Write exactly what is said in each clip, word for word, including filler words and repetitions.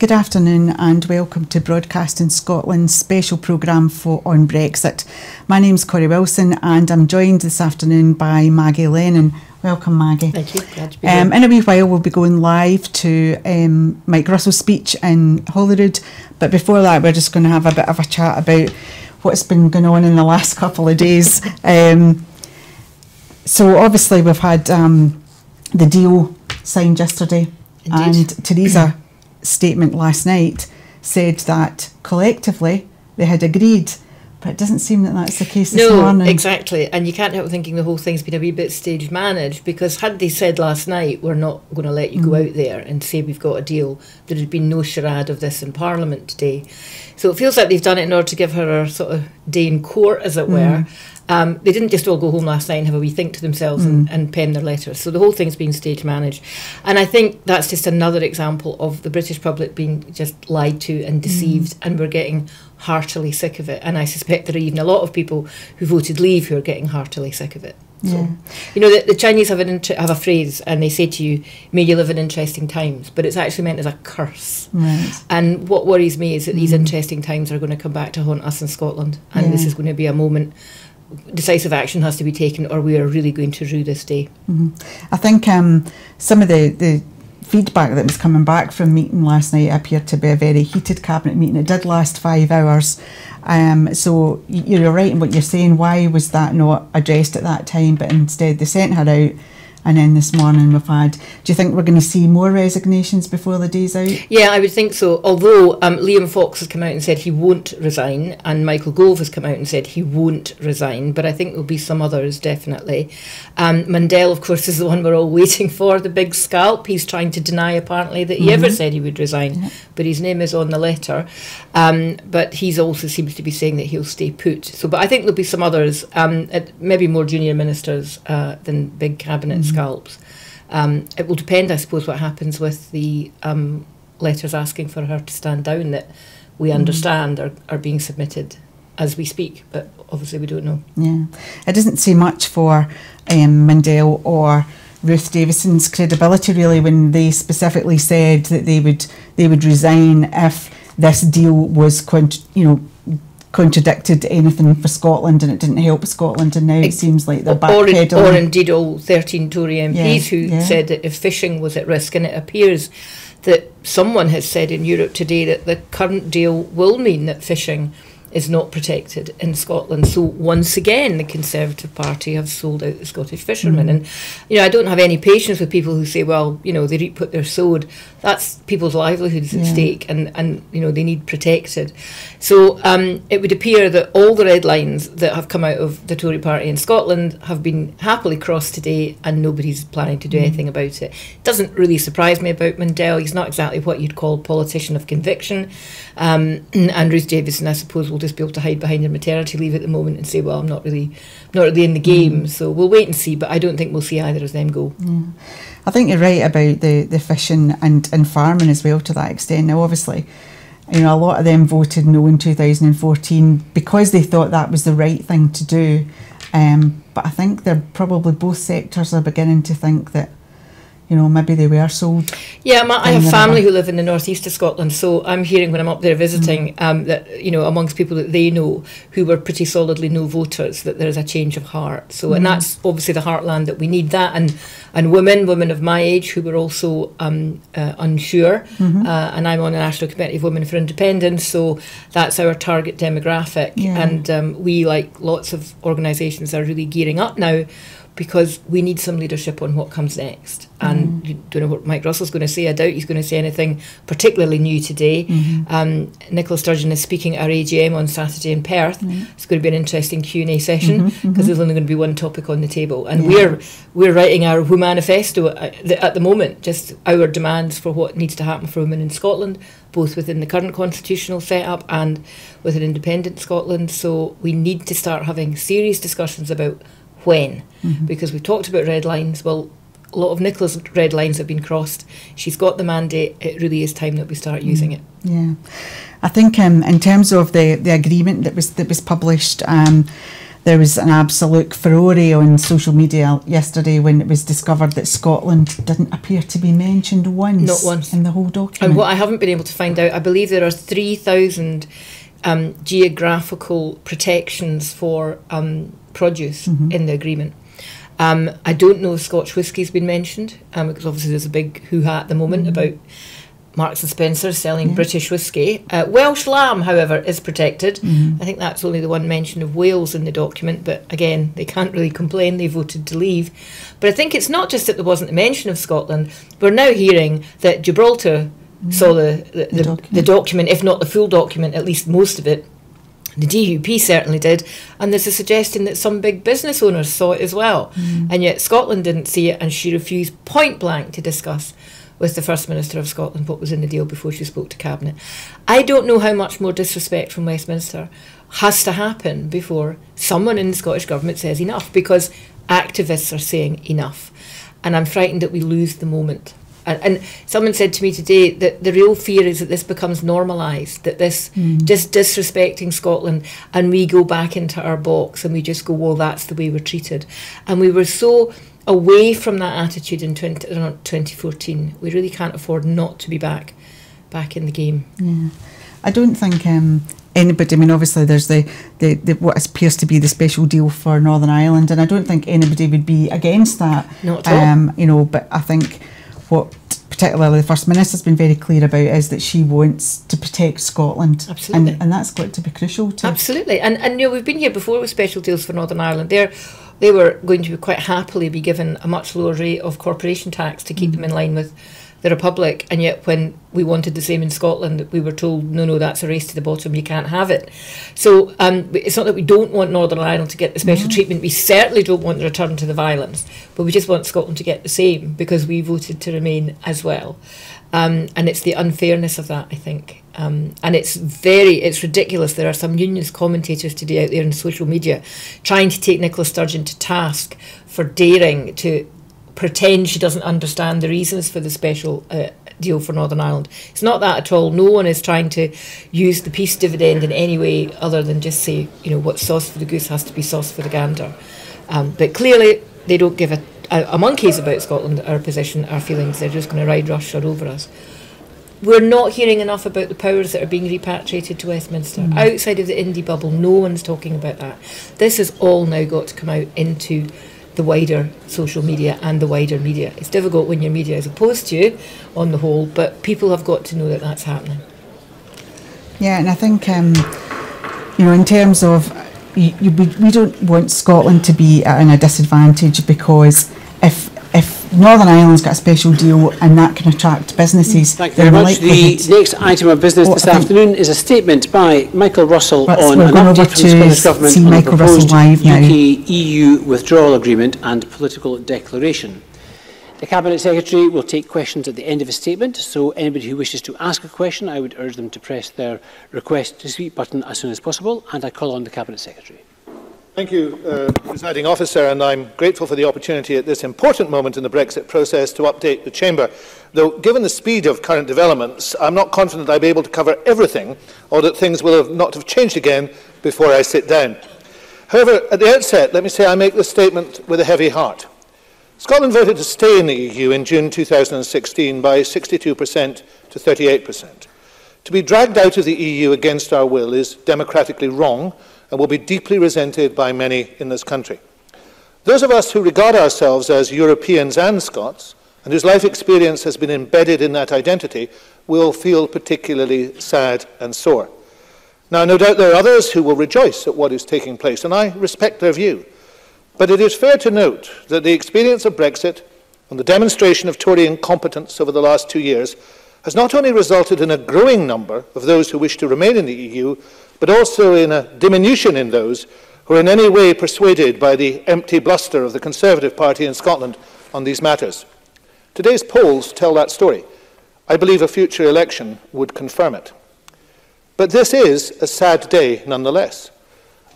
Good afternoon and welcome to Broadcasting Scotland's special programme for on Brexit. My name's Corri Wilson and I'm joined this afternoon by Maggie Lennon. Welcome, Maggie. Thank you. Glad to be here. Um, in a wee while we'll be going live to um, Mike Russell's speech in Holyrood, but before that we're just going to have a bit of a chat about what's been going on in the last couple of days. Um, so obviously we've had um, the deal signed yesterday. Indeed. And Theresa statement last night said that collectively they had agreed, but it doesn't seem that that's the case this morning. No, exactly, and you can't help thinking the whole thing's been a wee bit stage managed, because had they said last night we're not going to let you mm. go out there and say we've got a deal, there had been no charade of this in Parliament today. So it feels like they've done it in order to give her a sort of day in court, as it mm. were. Um, they didn't just all go home last night and have a wee think to themselves mm. and, and pen their letters. So the whole thing's been stage managed. And I think that's just another example of the British public being just lied to and deceived, mm. and we're getting heartily sick of it. And I suspect there are even a lot of people who voted Leave who are getting heartily sick of it. So, yeah. You know, the, the Chinese have, an inter have a phrase and they say to you, may you live in interesting times, but it's actually meant as a curse. Right. And what worries me is that mm. these interesting times are going to come back to haunt us in Scotland. And yeah. this is going to be a moment... decisive action has to be taken, or we are really going to rue this day. Mm-hmm. I think um, some of the, the feedback that was coming back from meeting last night appeared to be a very heated cabinet meeting. It did last five hours. Um, so you're right in what you're saying. Why was that not addressed at that time? But instead they sent her out. And then this morning we've had, do you think we're going to see more resignations before the day's out? Yeah, I would think so. Although um, Liam Fox has come out and said he won't resign, and Michael Gove has come out and said he won't resign, but I think there'll be some others, definitely. Um, Mundell, of course, is the one we're all waiting for, the big scalp. He's trying to deny, apparently, that he mm-hmm. ever said he would resign, yeah. but his name is on the letter. Um, but he also seems to be saying that he'll stay put. So, but I think there'll be some others, um, maybe more junior ministers uh, than big cabinets. Mm-hmm. Scalps. Um, it will depend, I suppose, what happens with the um, letters asking for her to stand down that we understand mm. are, are being submitted as we speak, but obviously we don't know. Yeah, it doesn't say much for um, Mundell or Ruth Davidson's credibility really when they specifically said that they would they would resign if this deal was, you know, contradicted anything for Scotland, and it didn't help Scotland, and now it seems like they're backpedaling. Or, or indeed all thirteen Tory M Ps yeah, who yeah. said that if fishing was at risk, and it appears that someone has said in Europe today that the current deal will mean that fishing is not protected in Scotland. So once again the Conservative Party have sold out the Scottish fishermen. Mm. And you know, I don't have any patience with people who say, well, you know, they reap what they're sowed. That's people's livelihoods yeah. at stake, and, and you know, they need protected. So um, it would appear that all the red lines that have come out of the Tory party in Scotland have been happily crossed today, and nobody's planning to do mm. anything about it. It doesn't really surprise me about Mundell. He's not exactly what you'd call a politician of conviction. Um, and Ruth Davidson, I suppose, will just be able to hide behind her maternity leave at the moment and say, well, I'm not really not really in the game, so we'll wait and see, but I don't think we'll see either of them go. Yeah. I think you're right about the, the fishing and, and farming as well to that extent. Now obviously, you know, a lot of them voted no in two thousand fourteen because they thought that was the right thing to do, um, but I think they're probably both sectors are beginning to think that, you know, maybe they were sold. Yeah, my, I have family who live in the northeast of Scotland, so I'm hearing when I'm up there visiting mm. um, that, you know, amongst people that they know who were pretty solidly no voters, that there is a change of heart. So, mm. and that's obviously the heartland that we need that. And and women, women of my age who were also um, uh, unsure, mm -hmm. uh, and I'm on the National Committee of Women for Independence, so that's our target demographic. Yeah. And um, we, like lots of organisations, are really gearing up now, because we need some leadership on what comes next. And mm. you don't know what Mike Russell's going to say. I doubt he's going to say anything particularly new today. Mm-hmm. um, Nicola Sturgeon is speaking at our A G M on Saturday in Perth. Mm. It's going to be an interesting Q and A session, because mm-hmm, mm-hmm. there's only going to be one topic on the table. And yeah. we're we're writing our W H O manifesto at the, at the moment, just our demands for what needs to happen for women in Scotland, both within the current constitutional setup and with an independent Scotland. So we need to start having serious discussions about when, mm-hmm. because we've talked about red lines. Well, a lot of Nicola's red lines have been crossed. She's got the mandate. It really is time that we start mm-hmm. using it. Yeah, I think um, in terms of the the agreement that was that was published, um, There was an absolute furore on social media yesterday when it was discovered that Scotland didn't appear to be mentioned once, Not once. in the whole document. And what I haven't been able to find out, I believe there are three thousand um, geographical protections for um, produce mm-hmm. in the agreement. Um, I don't know if Scotch whisky has been mentioned, um, because obviously there's a big hoo-ha at the moment mm-hmm. about Marks and Spencer selling yeah. British whisky. Uh, Welsh lamb, however, is protected. Mm-hmm. I think that's only the one mention of Wales in the document, but again, they can't really complain. They voted to leave. But I think it's not just that there wasn't a mention of Scotland. We're now hearing that Gibraltar mm-hmm. saw the, the, the, the, document. the document, if not the full document, at least most of it. The D U P certainly did, and there's a suggestion that some big business owners saw it as well, mm. and yet Scotland didn't see it, and she refused point blank to discuss with the First Minister of Scotland what was in the deal before she spoke to Cabinet. I don't know how much more disrespect from Westminster has to happen before someone in the Scottish Government says enough, because activists are saying enough, and I'm frightened that we lose the moment. And, and someone said to me today that the real fear is that this becomes normalised, that this mm. just disrespecting Scotland, and we go back into our box and we just go, well, that's the way we're treated. And we were so away from that attitude in twenty fourteen. We really can't afford not to be back, back in the game. Yeah. I don't think um, anybody, I mean, obviously there's the, the, the what appears to be the special deal for Northern Ireland, and I don't think anybody would be against that. Not at all. Um, you know, but I think what particularly the First Minister has been very clear about is that she wants to protect Scotland. Absolutely. And, and that's got to be crucial to Absolutely. And, and you know, we've been here before with special deals for Northern Ireland. They're, they were going to be quite happily be given a much lower rate of corporation tax to keep mm. them in line with the Republic. And yet when we wanted the same in Scotland, we were told, no, no, that's a race to the bottom, you can't have it. So um, it's not that we don't want Northern Ireland to get the special no. treatment. We certainly don't want the return to the violence, but we just want Scotland to get the same because we voted to remain as well. Um, and it's the unfairness of that, I think. Um, and it's very, it's ridiculous. There are some unionist commentators today out there on social media trying to take Nicola Sturgeon to task for daring to pretend she doesn't understand the reasons for the special uh, deal for Northern Ireland. It's not that at all. No one is trying to use the peace dividend in any way other than just say, you know, what's sauce for the goose has to be sauce for the gander. Um, but clearly they don't give a, a, a monkey's about Scotland, our position, our feelings. They're just going to ride roughshod over us. We're not hearing enough about the powers that are being repatriated to Westminster. Mm. Outside of the indie bubble, no one's talking about that. This has all now got to come out into the wider social media and the wider media. It's difficult when your media is opposed to you on the whole, but people have got to know that that's happening. Yeah, and I think, um, you know, in terms of, you, you, we don't want Scotland to be at a disadvantage, because if if Northern Ireland's got a special deal and that can attract businesses... Thank you very much. The next item of business oh, this afternoon is a statement by Michael Russell Let's on an update from the Scottish Government on Michael the proposed U K E U withdrawal agreement and political declaration. The Cabinet Secretary will take questions at the end of his statement, so anybody who wishes to ask a question, I would urge them to press their request to speak button as soon as possible, and I call on the Cabinet Secretary. Thank you, uh, Presiding Officer, and I'm grateful for the opportunity at this important moment in the Brexit process to update the Chamber. Though, given the speed of current developments, I'm not confident I'll be able to cover everything, or that things will have not have changed again before I sit down. However, at the outset, let me say I make this statement with a heavy heart. Scotland voted to stay in the E U in June two thousand sixteen by sixty-two percent to thirty-eight percent. To be dragged out of the E U against our will is democratically wrong, and will be deeply resented by many in this country. Those of us who regard ourselves as Europeans and Scots, and whose life experience has been embedded in that identity, will feel particularly sad and sore. Now, no doubt there are others who will rejoice at what is taking place, and I respect their view. But it is fair to note that the experience of Brexit and the demonstration of Tory incompetence over the last two years has not only resulted in a growing number of those who wish to remain in the E U, but also in a diminution in those who are in any way persuaded by the empty bluster of the Conservative Party in Scotland on these matters. Today's polls tell that story. I believe a future election would confirm it. But this is a sad day nonetheless,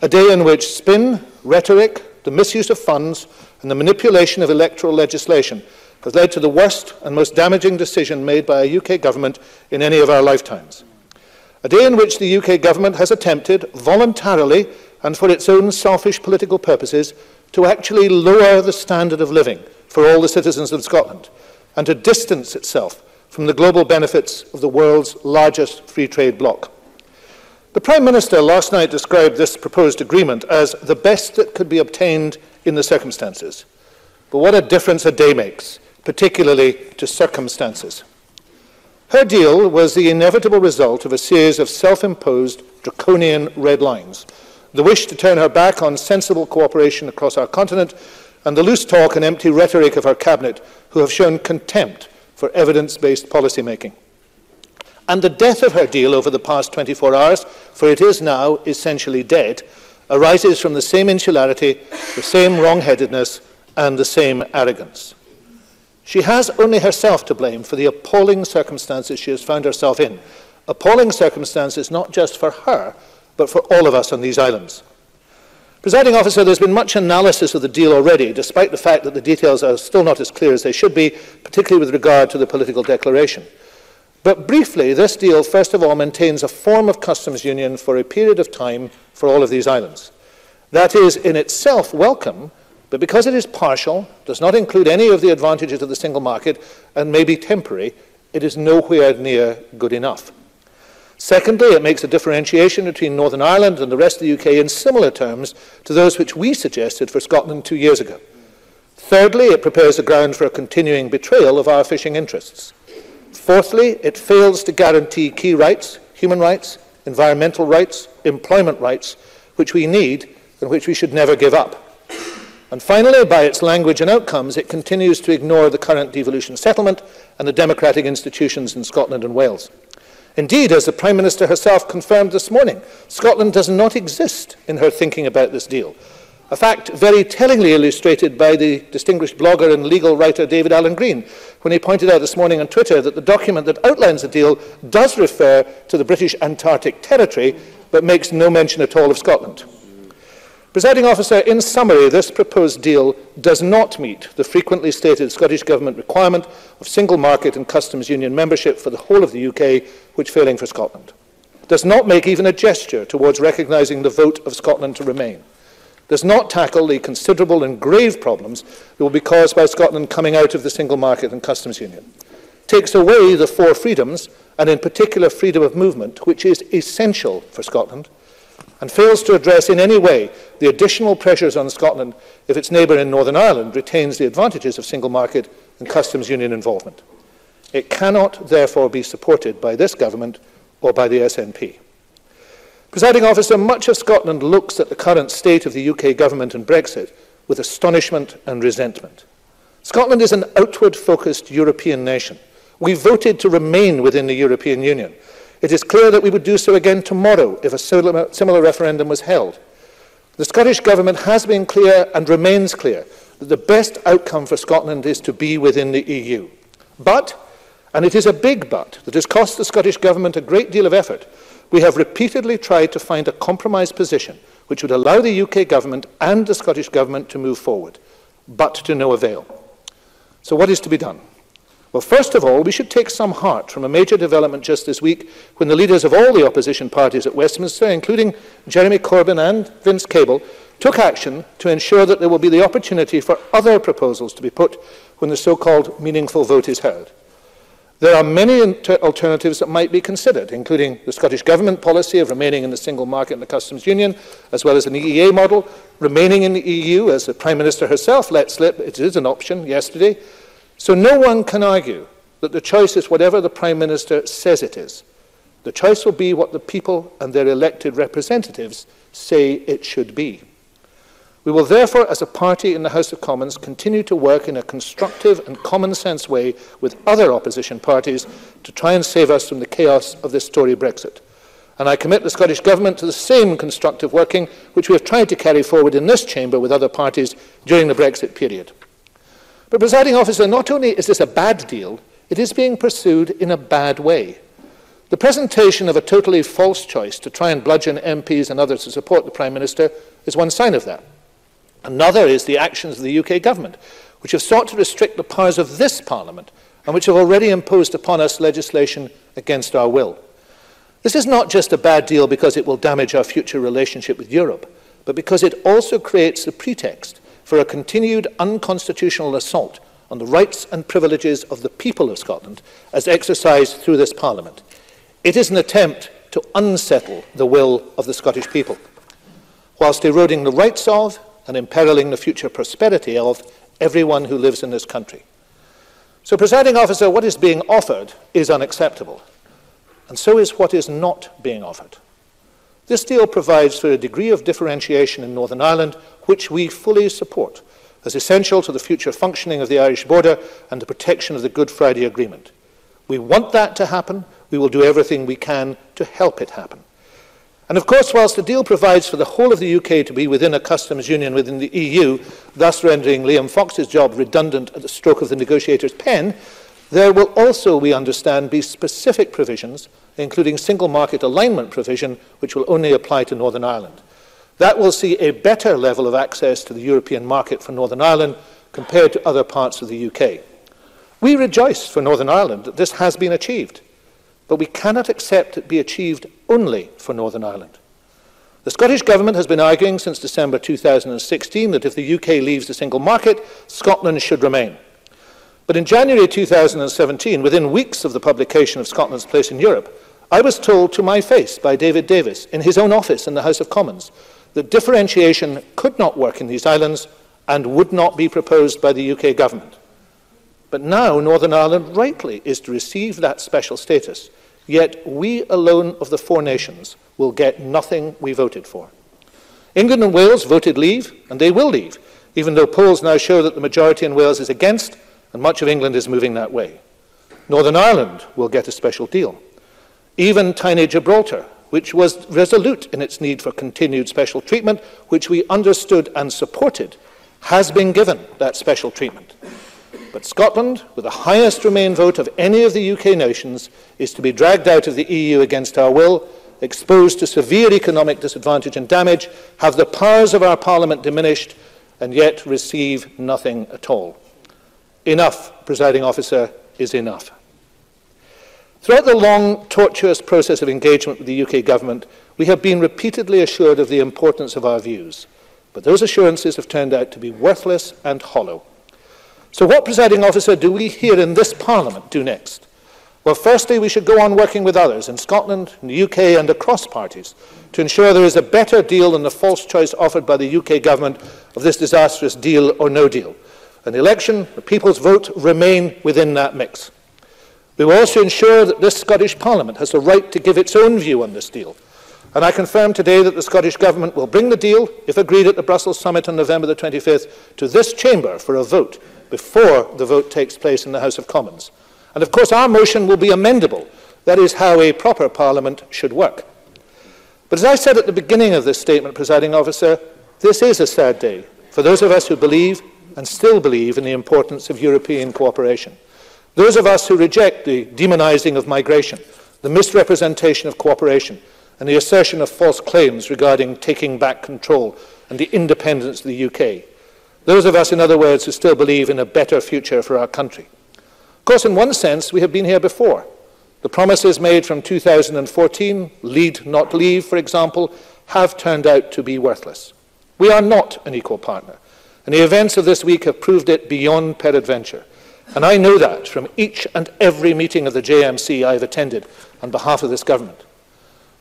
a day in which spin, rhetoric, the misuse of funds, and the manipulation of electoral legislation has led to the worst and most damaging decision made by a U K government in any of our lifetimes. A day in which the U K government has attempted voluntarily and for its own selfish political purposes to actually lower the standard of living for all the citizens of Scotland and to distance itself from the global benefits of the world's largest free trade bloc. The Prime Minister last night described this proposed agreement as the best that could be obtained in the circumstances. But what a difference a day makes, particularly to circumstances. Her deal was the inevitable result of a series of self-imposed draconian red lines, the wish to turn her back on sensible cooperation across our continent, and the loose talk and empty rhetoric of her cabinet, who have shown contempt for evidence-based policymaking. And the death of her deal over the past twenty-four hours, for it is now essentially dead, arises from the same insularity, the same wrong-headedness, and the same arrogance. She has only herself to blame for the appalling circumstances she has found herself in. Appalling circumstances not just for her, but for all of us on these islands. Presiding Officer, there's been much analysis of the deal already, despite the fact that the details are still not as clear as they should be, particularly with regard to the political declaration. But briefly, this deal, first of all, maintains a form of customs union for a period of time for all of these islands. That is in itself welcome, but because it is partial, does not include any of the advantages of the single market, and may be temporary, it is nowhere near good enough. Secondly, it makes a differentiation between Northern Ireland and the rest of the U K in similar terms to those which we suggested for Scotland two years ago. Thirdly, it prepares the ground for a continuing betrayal of our fishing interests. Fourthly, it fails to guarantee key rights, human rights, environmental rights, employment rights, which we need and which we should never give up. And finally, by its language and outcomes, it continues to ignore the current devolution settlement and the democratic institutions in Scotland and Wales. Indeed, as the Prime Minister herself confirmed this morning, Scotland does not exist in her thinking about this deal, a fact very tellingly illustrated by the distinguished blogger and legal writer David Alan Green, when he pointed out this morning on Twitter that the document that outlines the deal does refer to the British Antarctic Territory, but makes no mention at all of Scotland. Presiding Officer, in summary, this proposed deal does not meet the frequently stated Scottish Government requirement of single market and customs union membership for the whole of the U K, which failing for Scotland. It does not make even a gesture towards recognising the vote of Scotland to remain. Does not tackle the considerable and grave problems that will be caused by Scotland coming out of the single market and customs union. Takes away the four freedoms, and in particular freedom of movement, which is essential for Scotland, and fails to address in any way the additional pressures on Scotland if its neighbour in Northern Ireland retains the advantages of single market and customs union involvement. It cannot, therefore, be supported by this government or by the S N P. Presiding Officer, much of Scotland looks at the current state of the U K government and Brexit with astonishment and resentment. Scotland is an outward-focused European nation. We voted to remain within the European Union. It is clear that we would do so again tomorrow if a similar referendum was held. The Scottish Government has been clear and remains clear that the best outcome for Scotland is to be within the E U. But, and it is a big but, that has cost the Scottish Government a great deal of effort, we have repeatedly tried to find a compromise position which would allow the U K government and the Scottish government to move forward, but to no avail. So what is to be done? Well, first of all, we should take some heart from a major development just this week when the leaders of all the opposition parties at Westminster, including Jeremy Corbyn and Vince Cable, took action to ensure that there will be the opportunity for other proposals to be put when the so-called meaningful vote is heard. There are many alternatives that might be considered, including the Scottish Government policy of remaining in the single market and the customs union, as well as an E E A model, remaining in the E U, as the Prime Minister herself let slip, it is an option yesterday. So no one can argue that the choice is whatever the Prime Minister says it is. The choice will be what the people and their elected representatives say it should be. We will therefore, as a party in the House of Commons, continue to work in a constructive and common-sense way with other opposition parties to try and save us from the chaos of this Tory Brexit. And I commit the Scottish Government to the same constructive working which we have tried to carry forward in this chamber with other parties during the Brexit period. But, Presiding Officer, not only is this a bad deal, it is being pursued in a bad way. The presentation of a totally false choice to try and bludgeon M Ps and others to support the Prime Minister is one sign of that. Another is the actions of the U K government, which have sought to restrict the powers of this Parliament and which have already imposed upon us legislation against our will. This is not just a bad deal because it will damage our future relationship with Europe, but because it also creates the pretext for a continued unconstitutional assault on the rights and privileges of the people of Scotland as exercised through this Parliament. It is an attempt to unsettle the will of the Scottish people, whilst eroding the rights of and imperiling the future prosperity of everyone who lives in this country. So, Presiding Officer, what is being offered is unacceptable, and so is what is not being offered. This deal provides for a degree of differentiation in Northern Ireland, which we fully support, as essential to the future functioning of the Irish border and the protection of the Good Friday Agreement. We want that to happen. We will do everything we can to help it happen. And of course, whilst the deal provides for the whole of the U K to be within a customs union within the E U, thus rendering Liam Fox's job redundant at the stroke of the negotiator's pen, there will also, we understand, be specific provisions, including single market alignment provision, which will only apply to Northern Ireland. That will see a better level of access to the European market for Northern Ireland compared to other parts of the U K. We rejoice for Northern Ireland that this has been achieved, but we cannot accept it be achieved only for Northern Ireland. The Scottish Government has been arguing since December two thousand sixteen that if the U K leaves the single market, Scotland should remain. But in January two thousand seventeen, within weeks of the publication of Scotland's place in Europe, I was told to my face by David Davis in his own office in the House of Commons that differentiation could not work in these islands and would not be proposed by the U K Government. But now Northern Ireland rightly is to receive that special status, yet we alone of the four nations will get nothing we voted for. England and Wales voted leave, and they will leave, even though polls now show that the majority in Wales is against, and much of England is moving that way. Northern Ireland will get a special deal. Even tiny Gibraltar, which was resolute in its need for continued special treatment, which we understood and supported, has been given that special treatment. But Scotland, with the highest Remain vote of any of the U K nations, is to be dragged out of the E U against our will, exposed to severe economic disadvantage and damage, have the powers of our Parliament diminished, and yet receive nothing at all. Enough, Presiding Officer, is enough. Throughout the long, tortuous process of engagement with the U K Government, we have been repeatedly assured of the importance of our views, but those assurances have turned out to be worthless and hollow. So what, Presiding Officer, do we here in this Parliament do next? Well, firstly, we should go on working with others in Scotland, in the U K and across parties to ensure there is a better deal than the false choice offered by the U K Government of this disastrous deal or no deal. And the election, the people's vote, remain within that mix. We will also ensure that this Scottish Parliament has the right to give its own view on this deal. And I confirm today that the Scottish Government will bring the deal, if agreed at the Brussels summit on November the twenty-fifth, to this chamber for a vote before the vote takes place in the House of Commons. And of course our motion will be amendable. That is how a proper Parliament should work. But as I said at the beginning of this statement, Presiding Officer, this is a sad day for those of us who believe and still believe in the importance of European cooperation. Those of us who reject the demonising of migration, the misrepresentation of cooperation, and the assertion of false claims regarding taking back control and the independence of the U K. Those of us, in other words, who still believe in a better future for our country. Of course, in one sense, we have been here before. The promises made from two thousand fourteen, lead not leave, for example, have turned out to be worthless. We are not an equal partner, and the events of this week have proved it beyond peradventure. And I know that from each and every meeting of the J M C I have attended on behalf of this government.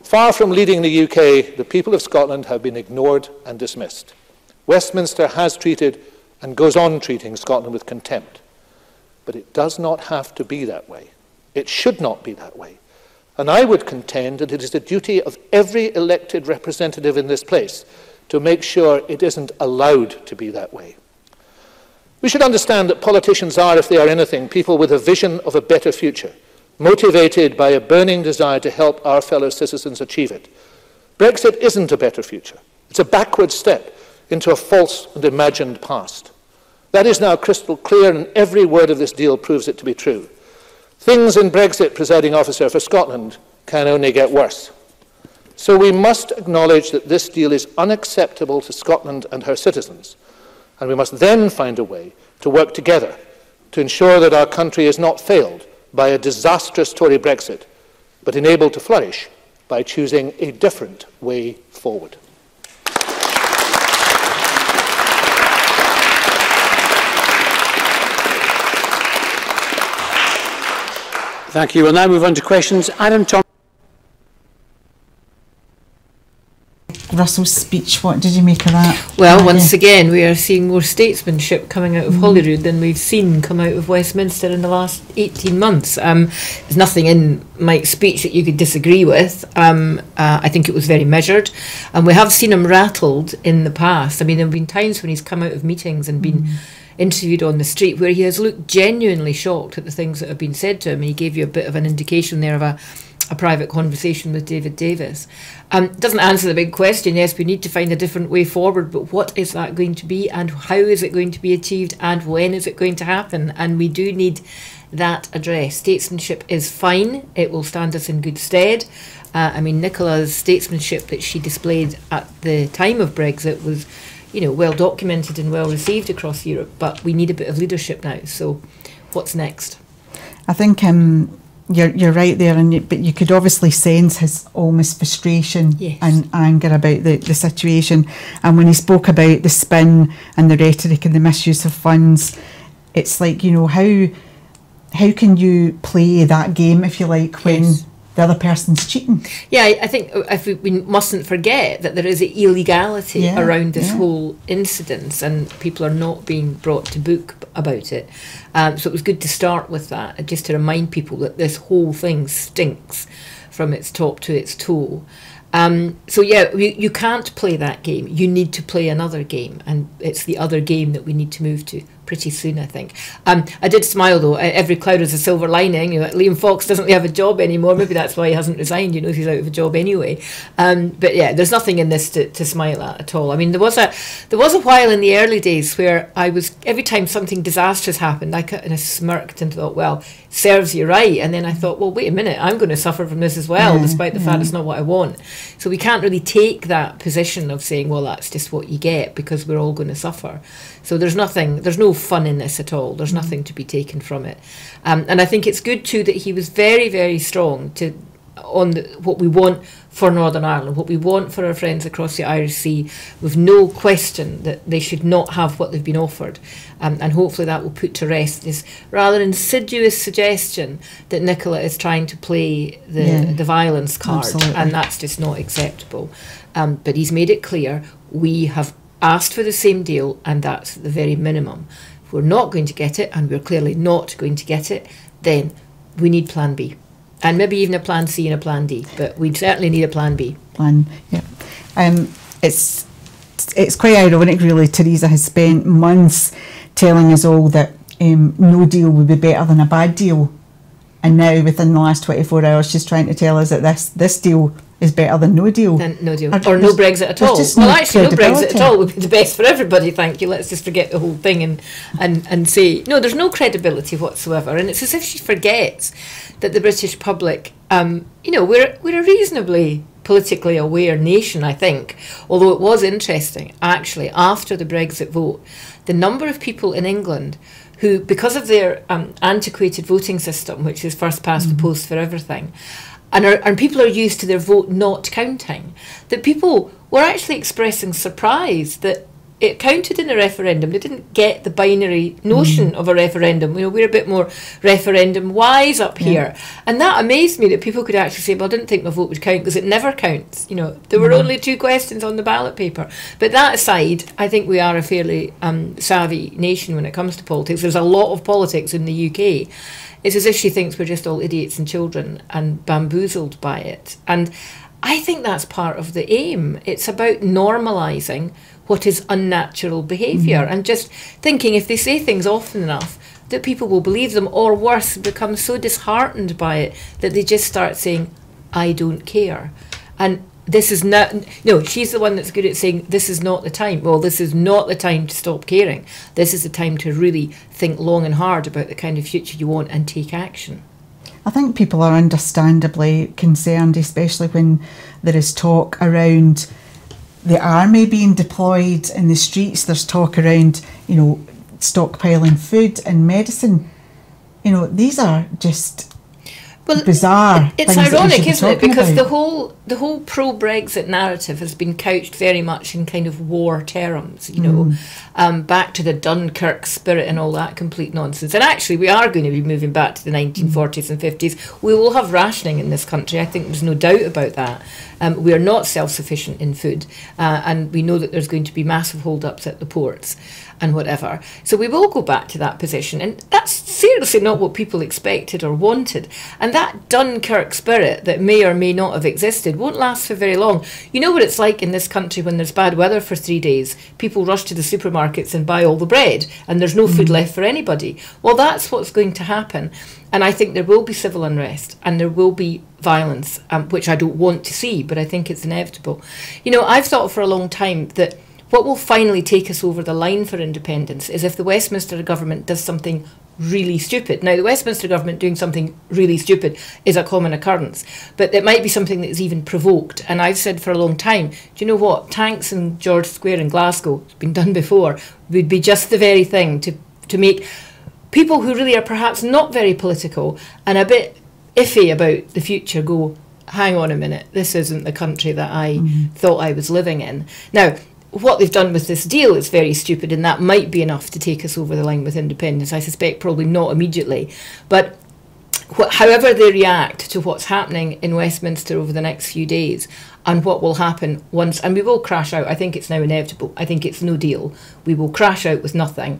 Far from leading the U K, the people of Scotland have been ignored and dismissed. Westminster has treated and goes on treating Scotland with contempt. But it does not have to be that way. It should not be that way. And I would contend that it is the duty of every elected representative in this place to make sure it isn't allowed to be that way. We should understand that politicians are, if they are anything, people with a vision of a better future, motivated by a burning desire to help our fellow citizens achieve it. Brexit isn't a better future. It's a backward step into a false and imagined past. That is now crystal clear, and every word of this deal proves it to be true. Things in Brexit, Presiding Officer, for Scotland can only get worse. So we must acknowledge that this deal is unacceptable to Scotland and her citizens, and we must then find a way to work together to ensure that our country is not failed by a disastrous Tory Brexit, but enabled to flourish by choosing a different way forward. Thank you. We'll now move on to questions. Adam Thompson. Russell's speech, what did you make of that? Well, uh, once yeah. again, we are seeing more statesmanship coming out of mm. Holyrood than we've seen come out of Westminster in the last eighteen months. Um, there's nothing in Mike's speech that you could disagree with. Um, uh, I think it was very measured. And we have seen him rattled in the past. I mean, there have been times when he's come out of meetings and been... Mm. interviewed on the street where he has looked genuinely shocked at the things that have been said to him. He gave you a bit of an indication there of a, a private conversation with David Davis. Um, doesn't answer the big question. Yes, we need to find a different way forward, but what is that going to be, and how is it going to be achieved, and when is it going to happen? And we do need that address. Statesmanship is fine. It will stand us in good stead. Uh, I mean, Nicola's statesmanship that she displayed at the time of Brexit was, you know, well documented and well received across Europe, but we need a bit of leadership now. So, what's next? I think um, you're you're right there, and you, but you could obviously sense his almost frustration yes. and anger about the the situation. And when he spoke about the spin and the rhetoric and the misuse of funds, it's like, you know, how how can you play that game, if you like, when yes. the other person's cheating? Yeah, I think if we, we mustn't forget that there is an illegality yeah, around this yeah. whole incident, and people are not being brought to book about it. Um, so it was good to start with that, just to remind people that this whole thing stinks from its top to its toe. Um, so yeah, we, you can't play that game. You need to play another game, and it's the other game that we need to move to pretty soon, I think. Um, I did smile though. Every cloud has a silver lining. You know, Liam Fox doesn't have a job anymore. Maybe that's why he hasn't resigned. You know, he's out of a job anyway. Um, but yeah, there's nothing in this to, to smile at at all. I mean, there was a there was a while in the early days where I was, every time something disastrous happened, I kind of smirked and thought, well, serves you right. And then I thought, well, wait a minute, I'm going to suffer from this as well, yeah, despite the yeah. fact it's not what I want. So we can't really take that position of saying, well, that's just what you get, because we're all going to suffer. So there's nothing, there's no fun in this at all. There's mm-hmm. nothing to be taken from it. Um, and I think it's good too that he was very, very strong to on the, what we want for Northern Ireland, what we want for our friends across the Irish Sea, with no question that they should not have what they've been offered. Um, and hopefully that will put to rest this rather insidious suggestion that Nicola is trying to play the, yeah. the violence card. Absolutely. And that's just not acceptable. Um, but he's made it clear we have asked for the same deal, and that's the very minimum. If we're not going to get it, and we're clearly not going to get it, then we need plan B. And maybe even a plan C and a plan D, but we certainly need a plan B. Plan, yeah. Um, it's it's quite ironic, really. Theresa has spent months telling us all that um, no deal would be better than a bad deal, and now within the last twenty-four hours, she's trying to tell us that this this deal is better than no deal, than no deal, or no Brexit at all. Well, actually, no Brexit at all would be the best for everybody. Thank you. Let's just forget the whole thing and and and say no. There's no credibility whatsoever, and it's as if she forgets that the British public, um, you know, we're we're a reasonably politically aware nation, I think. Although it was interesting, actually, after the Brexit vote, the number of people in England who, because of their um, antiquated voting system, which is first past mm-hmm. the post for everything. And, are, and people are used to their vote not counting, that people were actually expressing surprise that it counted in a referendum. They didn't get the binary notion mm. of a referendum. You know, we're a bit more referendum-wise up yeah. here. And that amazed me, that people could actually say, well, I didn't think my vote would count because it never counts. You know, there were mm. only two questions on the ballot paper. But that aside, I think we are a fairly um, savvy nation when it comes to politics. There's a lot of politics in the U K. It's as if she thinks we're just all idiots and children and bamboozled by it. And I think that's part of the aim. It's about normalising what is unnatural behaviour mm-hmm. and just thinking if they say things often enough that people will believe them, or worse, become so disheartened by it that they just start saying, I don't care. And this is not, no, she's the one that's good at saying this is not the time. Well, this is not the time to stop caring. This is the time to really think long and hard about the kind of future you want and take action. I think people are understandably concerned, especially when there is talk around the army being deployed in the streets. There's talk around, you know, stockpiling food and medicine. You know, these are just well, bizarre. It, it's ironic, isn't it? Because about. the whole the whole pro-Brexit narrative has been couched very much in kind of war terms, you know, mm. um, back to the Dunkirk spirit and all that complete nonsense. And actually, we are going to be moving back to the nineteen forties mm. and fifties. We will have rationing in this country. I think there's no doubt about that. Um, we are not self-sufficient in food, uh, and we know that there's going to be massive hold-ups at the ports and whatever. So we will go back to that position, and that's seriously not what people expected or wanted. And that Dunkirk spirit that may or may not have existed won't last for very long. You know what it's like in this country when there's bad weather for three days. People rush to the supermarkets and buy all the bread, and there's no mm-hmm. food left for anybody. Well, that's what's going to happen. And I think there will be civil unrest and there will be violence, um, which I don't want to see, but I think it's inevitable. You know, I've thought for a long time that what will finally take us over the line for independence is if the Westminster government does something really stupid. Now, the Westminster government doing something really stupid is a common occurrence, but it might be something that is even provoked. And I've said for a long time, do you know what? Tanks in George Square in Glasgow, it's been done before, would be just the very thing to, to make people who really are perhaps not very political and a bit iffy about the future go, hang on a minute, this isn't the country that I mm-hmm. thought I was living in. Now, what they've done with this deal is very stupid, and that might be enough to take us over the line with independence. I suspect probably not immediately. But wh however they react to what's happening in Westminster over the next few days and what will happen once, and we will crash out. I think it's now inevitable. I think it's no deal. We will crash out with nothing.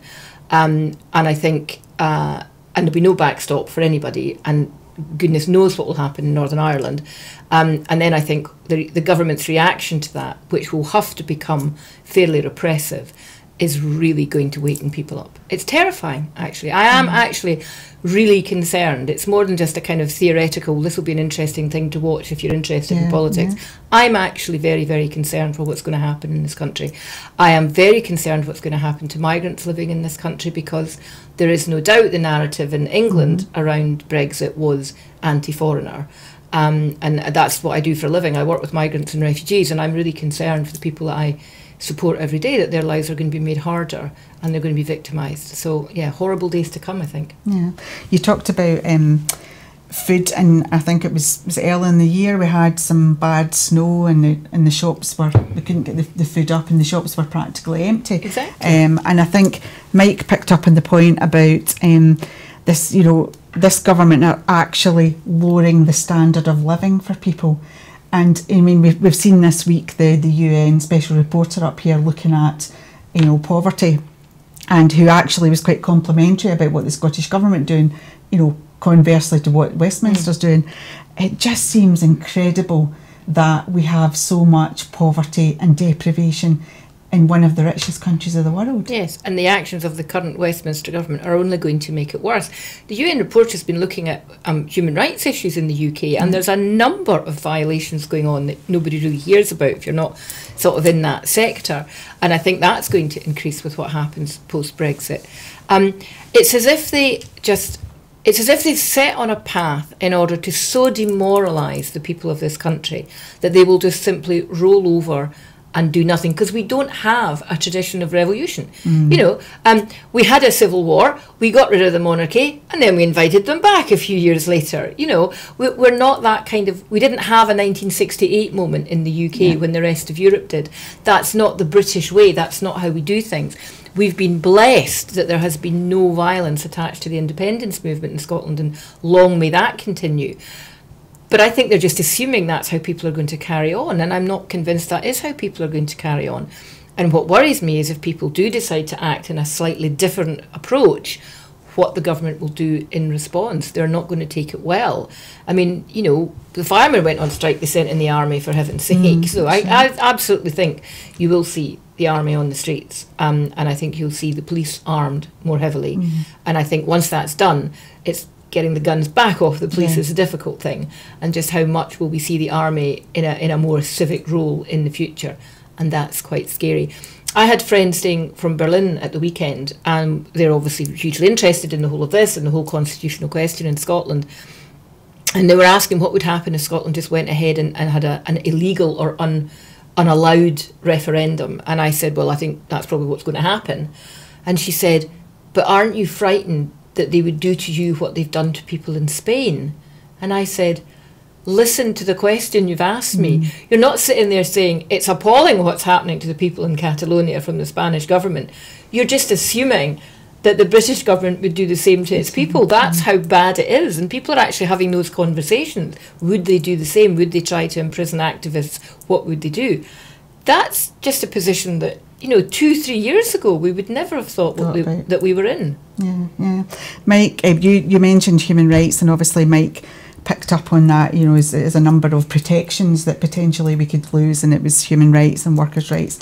Um, and I think, uh, and there'll be no backstop for anybody, and goodness knows what will happen in Northern Ireland. Um, and then I think the, the government's reaction to that, which will have to become fairly repressive, is really going to waken people up. It's terrifying, actually. I am actually really concerned. It's more than just a kind of theoretical, this will be an interesting thing to watch if you're interested yeah, in politics. Yeah. I'm actually very, very concerned for what's going to happen in this country. I am very concerned what's going to happen to migrants living in this country, because there is no doubt the narrative in England mm-hmm. around Brexit was anti-foreigner. Um, and that's what I do for a living. I work with migrants and refugees, and I'm really concerned for the people that I support every day, that their lives are going to be made harder and they're going to be victimised. So yeah, horrible days to come, I think. Yeah, you talked about um, food, and I think it was, was it early in the year we had some bad snow, and the and the shops were, we couldn't get the, the food up, and the shops were practically empty. Exactly. Um, and I think Mike picked up on the point about um, this, you know, this government are actually lowering the standard of living for people. And I mean, we've, we've seen this week the, the U N special reporter up here looking at, you know, poverty, and who actually was quite complimentary about what the Scottish Government doing, you know, conversely to what Westminster's doing. It just seems incredible that we have so much poverty and deprivation in one of the richest countries of the world. Yes, and the actions of the current Westminster government are only going to make it worse. The U N report has been looking at um, human rights issues in the U K, mm. and there's a number of violations going on that nobody really hears about if you're not sort of in that sector. And I think that's going to increase with what happens post-Brexit. Um, it's as if they just... It's as if they've set on a path in order to so demoralise the people of this country that they will just simply roll over and do nothing, because we don't have a tradition of revolution. Mm. You know, um, we had a civil war, we got rid of the monarchy, and then we invited them back a few years later. You know, we, we're not that kind of, we didn't have a nineteen sixty-eight moment in the U K yeah. when the rest of Europe did. That's not the British way, that's not how we do things. We've been blessed that there has been no violence attached to the independence movement in Scotland, and long may that continue. But I think they're just assuming that's how people are going to carry on, and I'm not convinced that is how people are going to carry on. And what worries me is if people do decide to act in a slightly different approach, what the government will do in response. They're not going to take it well. I mean, you know, the firemen went on strike, they sent in the army, for heaven's sake. Mm, so I, I absolutely think you will see the army on the streets, um, and I think you'll see the police armed more heavily. Mm. And I think once that's done, it's getting the guns back off the police yeah. is a difficult thing, and just how much will we see the army in a in a more civic role in the future, and that's quite scary. I had friends staying from Berlin at the weekend, and they're obviously hugely interested in the whole of this and the whole constitutional question in Scotland, and they were asking what would happen if Scotland just went ahead and, and had a, an illegal or un, unallowed referendum. And I said, well, I think that's probably what's going to happen. And she said, but aren't you frightened that they would do to you what they've done to people in Spain? And I said, listen to the question you've asked me. Mm. You're not sitting there saying it's appalling what's happening to the people in Catalonia from the Spanish government. You're just assuming that the British government would do the same to its people. That's how bad it is. And people are actually having those conversations. Would they do the same? Would they try to imprison activists? What would they do? That's just a position that, you know, two, three years ago, we would never have thought, thought we, that we were in. Yeah, yeah. Mike, uh, you, you mentioned human rights, and obviously Mike picked up on that, you know, as, as a number of protections that potentially we could lose, and it was human rights and workers' rights.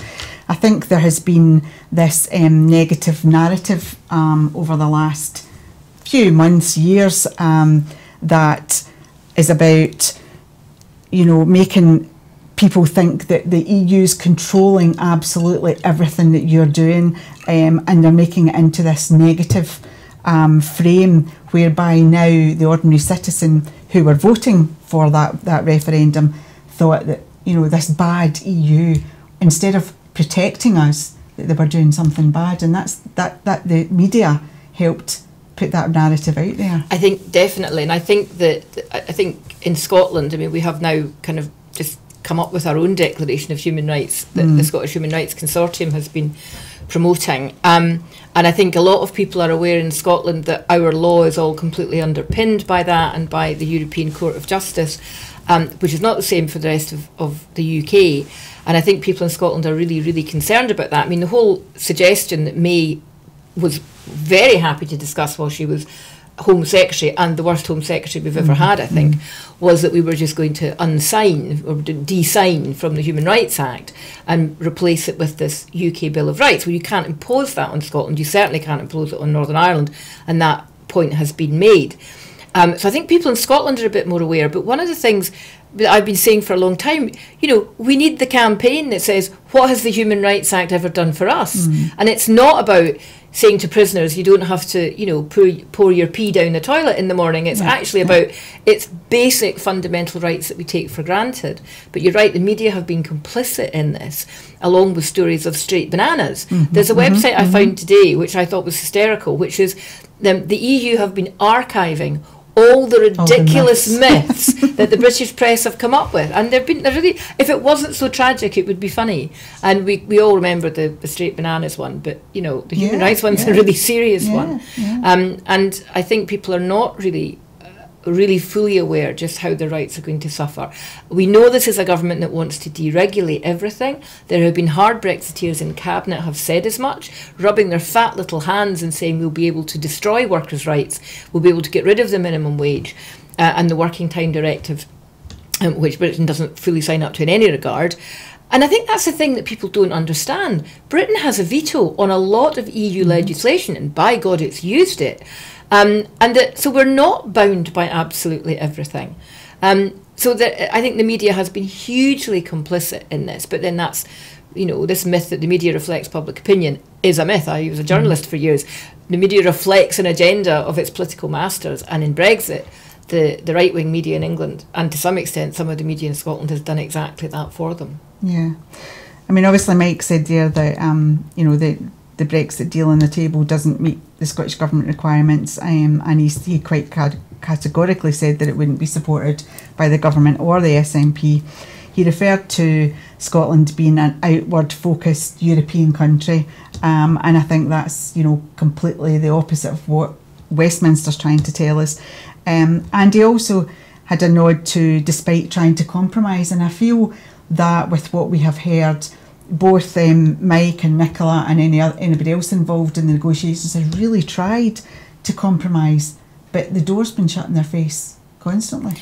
I think there has been this um, negative narrative um, over the last few months, years, um, that is about, you know, making people think that the E U's controlling absolutely everything that you're doing, um, and they're making it into this negative um, frame whereby now the ordinary citizen who were voting for that, that referendum thought that, you know, this bad E U, instead of protecting us, that they were doing something bad. And that's that, that the media helped put that narrative out there. I think definitely. And I think that, I think in Scotland, I mean, we have now kind of just come up with our own Declaration of Human Rights that mm. the Scottish Human Rights Consortium has been promoting. Um, and I think a lot of people are aware in Scotland that our law is all completely underpinned by that and by the European Court of Justice, um, which is not the same for the rest of, of the U K. And I think people in Scotland are really, really concerned about that. I mean, the whole suggestion that May was very happy to discuss while she was Home Secretary, and the worst Home Secretary we've ever had, I think, was that we were just going to unsign or de-sign from the Human Rights Act and replace it with this U K Bill of Rights. Well, you can't impose that on Scotland. You certainly can't impose it on Northern Ireland, and that point has been made. Um, so I think people in Scotland are a bit more aware. But one of the things that I've been saying for a long time, you know, we need the campaign that says, what has the Human Rights Act ever done for us? Mm. And it's not about saying to prisoners, you don't have to, you know, pour, pour your pee down the toilet in the morning. It's yeah, actually yeah. about its basic fundamental rights that we take for granted. But you're right, the media have been complicit in this, along with stories of straight bananas. Mm-hmm, There's a website mm-hmm, I mm-hmm. found today, which I thought was hysterical, which is um, the E U have been archiving all the ridiculous all the myths, myths that the British press have come up with. And they've been, they're really, if it wasn't so tragic, it would be funny. And we, we all remember the, the straight bananas one, but, you know, the human yeah, rights one's yeah. a really serious yeah, one. Yeah. Um, and I think people are not really, uh, really fully aware just how their rights are going to suffer. We know this is a government that wants to deregulate everything. There have been hard Brexiteers in Cabinet have said as much, rubbing their fat little hands and saying we'll be able to destroy workers' rights, we'll be able to get rid of the minimum wage uh, and the Working Time Directive, um, which Britain doesn't fully sign up to in any regard. And I think that's the thing that people don't understand. Britain has a veto on a lot of E U mm-hmm. legislation, and by God, it's used it. Um, and that, so we're not bound by absolutely everything. Um, so that, I think the media has been hugely complicit in this, but then that's, you know, this myth that the media reflects public opinion is a myth. I was a journalist for years. The media reflects an agenda of its political masters, and in Brexit, the, the right-wing media in England, and to some extent some of the media in Scotland, has done exactly that for them. Yeah. I mean, obviously Mike said there that, um, you know, the the Brexit deal on the table doesn't meet the Scottish Government requirements, um, and he, he quite ca categorically said that it wouldn't be supported by the government or the S N P. He referred to Scotland being an outward-focused European country, um, and I think that's, you know, completely the opposite of what Westminster's trying to tell us. Um, and he also had a nod to, despite trying to compromise, and I feel that with what we have heard, both um, Mike and Nicola and any other, anybody else involved in the negotiations have really tried to compromise, but the door's been shut in their face constantly.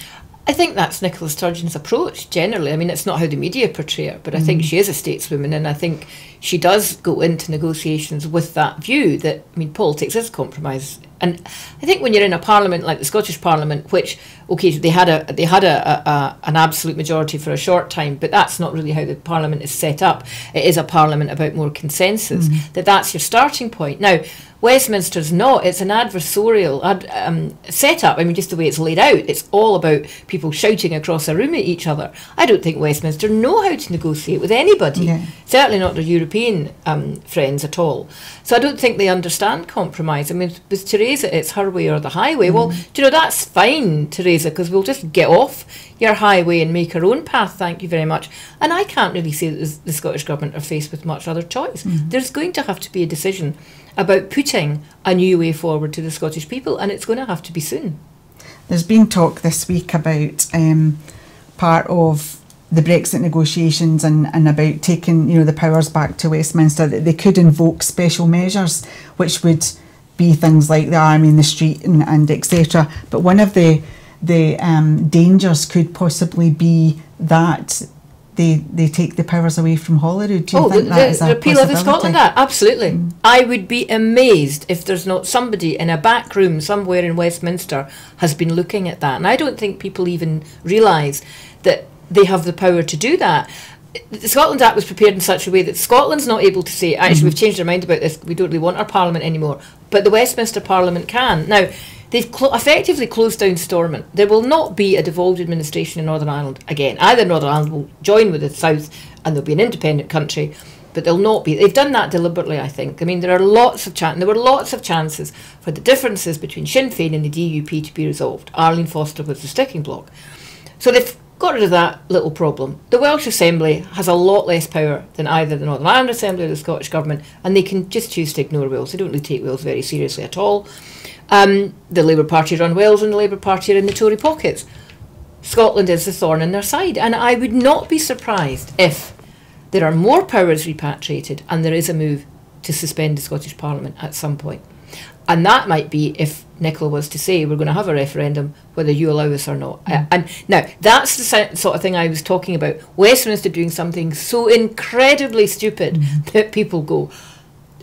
I think that's Nicola Sturgeon's approach generally. I mean, it's not how the media portray her, but mm. I think she is a stateswoman, and I think she does go into negotiations with that view that, I mean, politics is compromise. And I think when you're in a parliament like the Scottish Parliament, which, okay, they had a they had a, a an absolute majority for a short time, but that's not really how the parliament is set up. It is a parliament about more consensus. Mm-hmm. That that's your starting point. Now, Westminster's not. It's an adversarial um, setup. I mean, just the way it's laid out, it's all about people shouting across a room at each other. I don't think Westminster know how to negotiate with anybody, no. Certainly not their European um, friends at all. So I don't think they understand compromise. I mean, with Theresa, it's her way or the highway. Mm. Well, do you know, that's fine, Theresa, because we'll just get off your highway and make our own path, thank you very much. And I can't really see that the Scottish Government are faced with much other choice. Mm. There's going to have to be a decision about putting a new way forward to the Scottish people, and it's going to have to be soon. There's been talk this week about um, part of the Brexit negotiations and, and about taking, you know, the powers back to Westminster, that they could invoke special measures, which would be things like the army in the street and, and et cetera. But one of the the um, dangers could possibly be that They, they take the powers away from Holyrood. Do you oh, think the, that the, is a the repeal of the Scotland Act, absolutely. Mm. I would be amazed if there's not somebody in a back room somewhere in Westminster has been looking at that. And I don't think people even realise that they have the power to do that. The Scotland Act was prepared in such a way that Scotland's not able to say, actually, mm-hmm. we've changed our mind about this, we don't really want our Parliament anymore. But the Westminster Parliament can. Now, they've clo effectively closed down Stormont. There will not be a devolved administration in Northern Ireland again. Either Northern Ireland will join with the South and there'll be an independent country, but there'll not be. They've done that deliberately, I think. I mean, there are lots of chan there were lots of chances for the differences between Sinn Féin and the D U P to be resolved. Arlene Foster was the sticking block. So they've got rid of that little problem. The Welsh Assembly has a lot less power than either the Northern Ireland Assembly or the Scottish Government, and they can just choose to ignore Wales. They don't really take Wales very seriously at all. Um, the Labour Party are on Wales and the Labour Party are in the Tory pockets. Scotland is the thorn in their side, and I would not be surprised if there are more powers repatriated and there is a move to suspend the Scottish Parliament at some point. And that might be if Nicola was to say, we're going to have a referendum whether you allow us or not. Mm. Uh, and now, that's the sort of thing I was talking about. Westminster doing something so incredibly stupid mm. that people go,